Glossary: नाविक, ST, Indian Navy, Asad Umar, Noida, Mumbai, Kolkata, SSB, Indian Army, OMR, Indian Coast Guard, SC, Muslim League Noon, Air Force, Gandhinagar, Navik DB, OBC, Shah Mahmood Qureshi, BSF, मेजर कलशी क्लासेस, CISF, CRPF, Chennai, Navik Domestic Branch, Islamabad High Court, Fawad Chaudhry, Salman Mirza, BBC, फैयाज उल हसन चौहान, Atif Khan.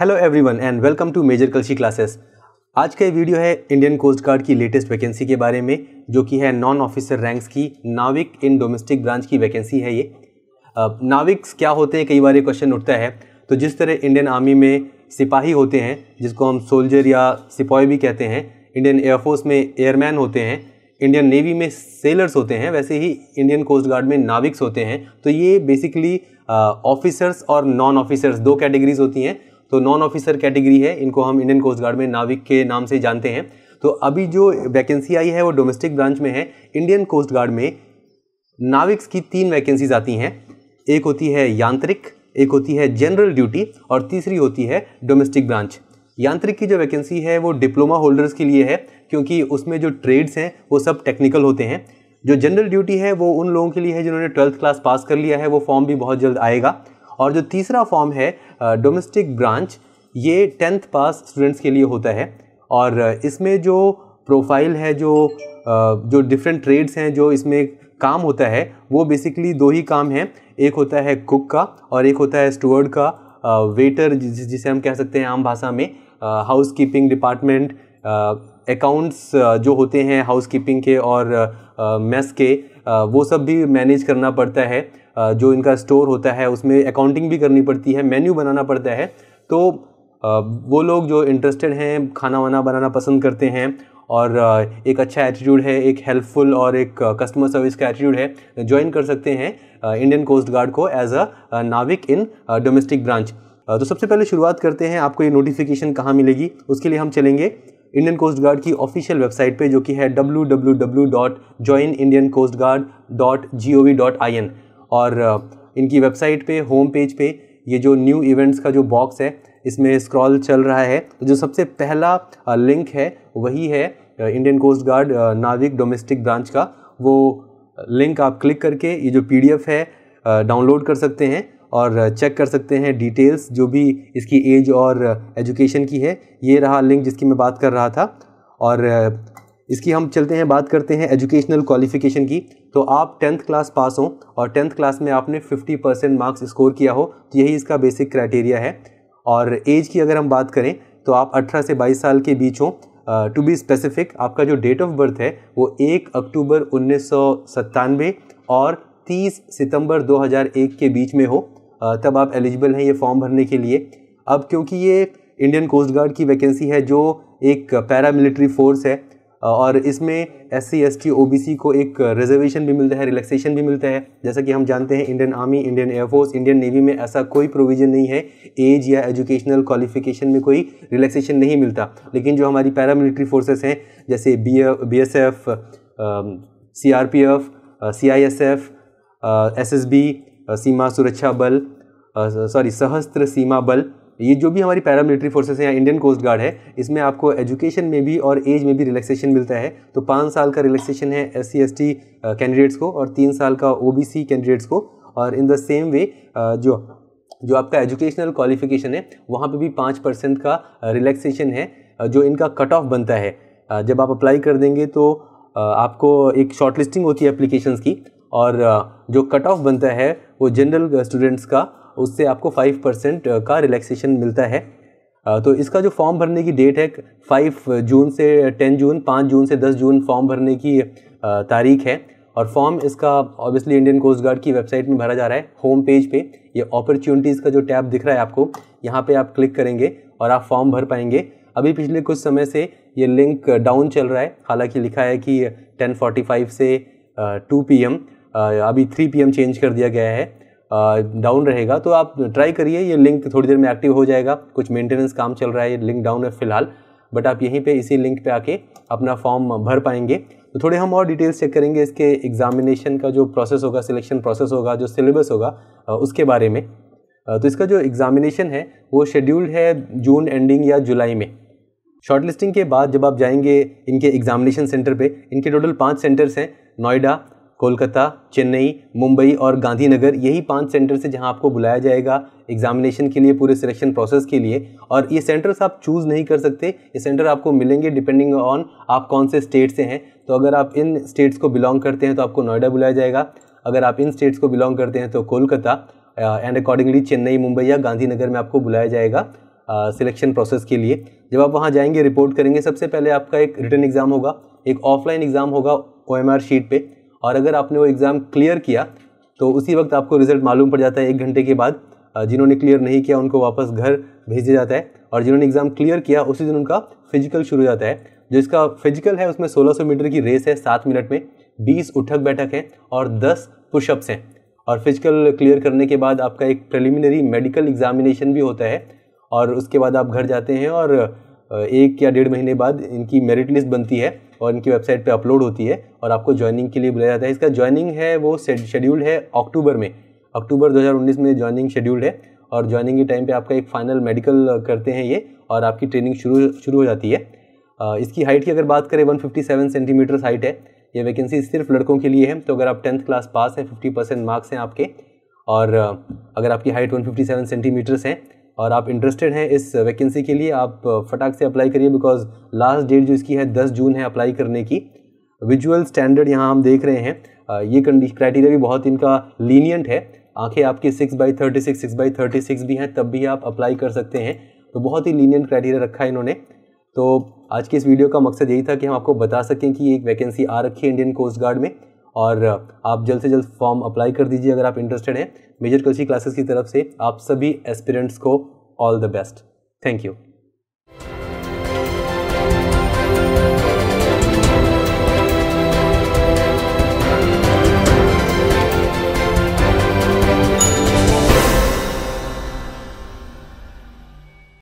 Hello everyone and welcome to मेजर कलशी क्लासेस। आज का ये वीडियो है इंडियन कोस्ट गार्ड की लेटेस्ट वैकेंसी के बारे में, जो कि है नॉन ऑफिसर रैंक्स की नाविक इन डोमेस्टिक ब्रांच की वैकेंसी है। ये नाविक्स क्या होते हैं, कई बार ये क्वेश्चन उठता है। तो जिस तरह इंडियन आर्मी में सिपाही होते हैं, जिसको हम सोल्जर या सिपाही भी कहते हैं, इंडियन एयरफोर्स में एयरमैन होते हैं, इंडियन नेवी में सेलर्स होते हैं, वैसे ही इंडियन कोस्ट गार्ड में नाविक्स होते हैं। तो ये बेसिकली ऑफिसर्स और नॉन ऑफिसर्स दो कैटेगरीज होती हैं। तो नॉन ऑफिसर कैटेगरी है, इनको हम इंडियन कोस्ट गार्ड में नाविक के नाम से जानते हैं। तो अभी जो वैकेंसी आई है वो डोमेस्टिक ब्रांच में है। इंडियन कोस्ट गार्ड में नाविक्स की तीन वैकेंसीज आती हैं। एक होती है यांत्रिक, एक होती है जनरल ड्यूटी और तीसरी होती है डोमेस्टिक ब्रांच। यांत्रिक की जो वैकेंसी है वो डिप्लोमा होल्डर्स के लिए है, क्योंकि उसमें जो ट्रेड्स हैं वो सब टेक्निकल होते हैं। जो जनरल ड्यूटी है वो उन लोगों के लिए है जिन्होंने 12th क्लास पास कर लिया है, वो फॉर्म भी बहुत जल्द आएगा। और जो तीसरा फॉर्म है डोमेस्टिक ब्रांच, ये 10th पास स्टूडेंट्स के लिए होता है। और इसमें जो प्रोफाइल है, जो डिफरेंट ट्रेड्स हैं, जो इसमें काम होता है, वो बेसिकली दो ही काम हैं। एक होता है कुक का और एक होता है स्टूवर्ड का, वेटर जिसे हम कह सकते हैं आम भाषा में, हाउसकीपिंग डिपार्टमेंट, अकाउंट्स जो होते हैं हाउसकीपिंग के और मेस के, वो सब भी मैनेज करना पड़ता है। जो इनका स्टोर होता है उसमें अकाउंटिंग भी करनी पड़ती है, मेन्यू बनाना पड़ता है। तो वो लोग जो इंटरेस्टेड हैं, खाना वाना बनाना पसंद करते हैं और एक अच्छा एटीट्यूड है, एक हेल्पफुल और एक कस्टमर सर्विस का एटीट्यूड है, ज्वाइन कर सकते हैं इंडियन कोस्ट गार्ड को एज अ नाविक इन डोमेस्टिक ब्रांच। तो सबसे पहले शुरुआत करते हैं, आपको ये नोटिफिकेशन कहाँ मिलेगी। उसके लिए हम चलेंगे इंडियन कोस्ट गार्ड की ऑफिशियल वेबसाइट पे, जो कि है www.joinindiancoastguard.gov.in। और इनकी वेबसाइट पे होम पेज पे ये जो न्यू इवेंट्स का जो बॉक्स है, इसमें स्क्रॉल चल रहा है। जो सबसे पहला लिंक है वही है इंडियन कोस्ट गार्ड नाविक डोमेस्टिक ब्रांच का। वो लिंक आप क्लिक करके ये जो PDF है डाउनलोड कर सकते हैं और चेक कर सकते हैं डिटेल्स, जो भी इसकी एज और एजुकेशन की है। ये रहा लिंक जिसकी मैं बात कर रहा था। और इसकी हम चलते हैं, बात करते हैं एजुकेशनल क्वालिफ़िकेशन की। तो आप 10th क्लास पास हो और 10th क्लास में आपने 50% मार्क्स स्कोर किया हो, तो यही इसका बेसिक क्राइटेरिया है। और एज की अगर हम बात करें तो आप 18 से 22 साल के बीच हो। टू बी स्पेसिफिक, आपका जो डेट ऑफ बर्थ है वो 1 अक्टूबर 1997 और 30 सितंबर 2001 के बीच में हो, तब आप एलिजिबल हैं ये फॉर्म भरने के लिए। अब क्योंकि ये इंडियन कोस्ट गार्ड की वैकेंसी है जो एक पैरामिलिट्री फोर्स है, और इसमें SC, ST, OBC को एक रिजर्वेशन भी मिलता है, रिलैक्सेशन भी मिलता है। जैसा कि हम जानते हैं Indian army, Indian air force, Indian navy में ऐसा कोई प्रोविज़न नहीं है, एज या एजुकेशनल क्वालिफिकेशन में कोई रिलैक्सेशन नहीं मिलता। लेकिन जो हमारी पैरामिलिट्री फोर्सेस हैं, जैसे BSF, CRPF, CISF, SSB, सीमा सुरक्षा बल, सहस्त्र सीमा बल, ये जो भी हमारी पैरामिलिट्री फोर्सेस हैं या इंडियन कोस्ट गार्ड है, इसमें आपको एजुकेशन में भी और एज में भी रिलैक्सेशन मिलता है। तो 5 साल का रिलैक्सेशन है SC, ST कैंडिडेट्स को और 3 साल का OBC कैंडिडेट्स को। और इन द सेम वे जो आपका एजुकेशनल क्वालिफिकेशन है वहाँ पे भी 5% का रिलैक्सेशन है, जो इनका कट ऑफ बनता है। जब आप अप्लाई कर देंगे तो आपको एक शॉर्ट लिस्टिंग होती है एप्लीकेशंस की, और जो कट ऑफ बनता है वो जनरल स्टूडेंट्स का, उससे आपको 5% का रिलैक्सेशन मिलता है। तो इसका जो फॉर्म भरने की डेट है 5 जून से 10 जून, 5 जून से 10 जून फॉर्म भरने की तारीख है। और फॉर्म इसका ऑब्वियसली इंडियन कोस्ट गार्ड की वेबसाइट में भरा जा रहा है। होम पेज पे ये अपॉर्चुनिटीज़ का जो टैब दिख रहा है आपको, यहाँ पे आप क्लिक करेंगे और आप फॉर्म भर पाएंगे। अभी पिछले कुछ समय से ये लिंक डाउन चल रहा है, हालाँकि लिखा है कि 10:45 से 2 PM, अभी 3 PM चेंज कर दिया गया है, डाउन रहेगा। तो आप ट्राई करिए, ये लिंक थोड़ी देर में एक्टिव हो जाएगा। कुछ मेंटेनेंस काम चल रहा है, ये लिंक डाउन है फ़िलहाल, बट आप यहीं पे इसी लिंक पे आके अपना फॉर्म भर पाएंगे। तो थोड़े हम और डिटेल्स चेक करेंगे इसके एग्जामिनेशन का जो प्रोसेस होगा, सिलेक्शन प्रोसेस होगा, जो सिलेबस होगा उसके बारे में। तो इसका जो एग्ज़ामिनेशन है वो शेड्यूल्ड है जून एंडिंग या जुलाई में। शॉर्ट लिस्टिंग के बाद जब आप जाएंगे इनके एग्ज़ामिनेशन सेंटर पर, इनके टोटल 5 सेंटर्स हैं, नोएडा, कोलकाता, चेन्नई, मुंबई और गांधीनगर। यही 5 सेंटर से जहां आपको बुलाया जाएगा एग्जामिनेशन के लिए, पूरे सिलेक्शन प्रोसेस के लिए। और ये सेंटर्स आप चूज़ नहीं कर सकते, ये सेंटर आपको मिलेंगे डिपेंडिंग ऑन आप कौन से स्टेट से हैं। तो अगर आप इन स्टेट्स को बिलोंग करते हैं तो आपको नोएडा बुलाया जाएगा, अगर आप इन स्टेट्स को बिलोंग करते हैं तो कोलकाता एंड अकॉर्डिंगली चेन्नई, मुंबई या गांधीनगर में आपको बुलाया जाएगा। सिलेक्शन प्रोसेस के लिए। जब आप वहाँ जाएंगे, रिपोर्ट करेंगे, सबसे पहले आपका एक रिटन एग्ज़ाम होगा, एक ऑफलाइन एग्ज़ाम होगा OMR शीट पे, और अगर आपने वो एग्ज़ाम क्लियर किया तो उसी वक्त आपको रिज़ल्ट मालूम पड़ जाता है 1 घंटे के बाद। जिन्होंने क्लियर नहीं किया उनको वापस घर भेज दिया जाता है, और जिन्होंने एग्ज़ाम क्लियर किया उसी दिन उनका फिजिकल शुरू हो जाता है। जो इसका फिजिकल है उसमें 1600 मीटर की रेस है 7 मिनट में, 20 उठक बैठक है और 10 पुशअप्स हैं। और फिजिकल क्लियर करने के बाद आपका एक प्रिलिमिनरी मेडिकल एग्जामिनेशन भी होता है, और उसके बाद आप घर जाते हैं, और 1 या 1.5 महीने बाद इनकी मेरिट लिस्ट बनती है और इनकी वेबसाइट पे अपलोड होती है, और आपको ज्वाइनिंग के लिए बुलाया जाता है। इसका ज्वाइनिंग है वो शेड्यूल्ड है अक्टूबर में, अक्टूबर 2019 में ज्वाइनिंग शेड्यूल्ड है, और ज्वाइनिंग के टाइम पे आपका एक फाइनल मेडिकल करते हैं ये, और आपकी ट्रेनिंग शुरू हो जाती है। इसकी हाइट की अगर बात करें 157 सेंटीमीटर हाइट है। ये वैकेंसी सिर्फ लड़कों के लिए है, तो अगर आप 10th क्लास पास हैं, 50% मार्क्स हैं आपके, और अगर आपकी हाइट 157 सेंटीमीटर्स हैं और आप इंटरेस्टेड हैं इस वैकेंसी के लिए, आप फटाक से अप्लाई करिए, बिकॉज लास्ट डेट जो इसकी है 10 जून है अप्लाई करने की। विजुअल स्टैंडर्ड यहाँ हम देख रहे हैं, ये क्राइटेरिया भी बहुत इनका लीनियंट है। आंखें आपकी 6x36, 6x36 भी हैं, तब भी आप अप्लाई कर सकते हैं, तो बहुत ही लीनियंट क्राइटेरिया रखा है इन्होंने। तो आज के इस वीडियो का मकसद यही था कि हम आपको बता सकें कि एक वैकेंसी आ रखी है इंडियन कोस्ट गार्ड में, और आप जल्द से जल्द फॉर्म अप्लाई कर दीजिए अगर आप इंटरेस्टेड हैं। मेजर कलशी क्लासेस की तरफ से आप सभी एस्पिरेंट्स को all the best. Thank you.